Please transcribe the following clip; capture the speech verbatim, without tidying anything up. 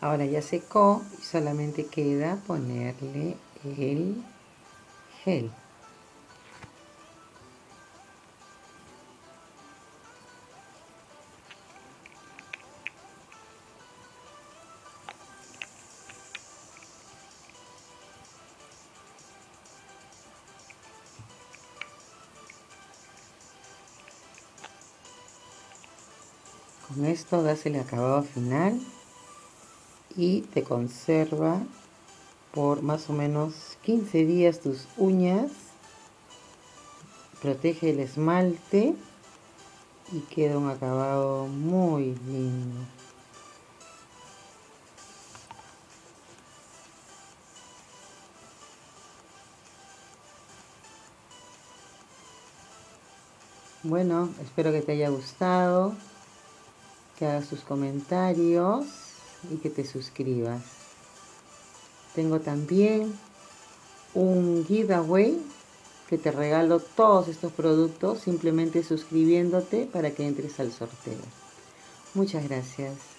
Ahora ya secó y solamente queda ponerle el gel. Con esto das el acabado final y te conserva por más o menos quince días tus uñas, protege el esmalte y queda un acabado muy lindo. Bueno, espero que te haya gustado, que hagas tus comentarios y que te suscribas. Tengo también un giveaway que te regalo todos estos productos simplemente suscribiéndote para que entres al sorteo. Muchas gracias.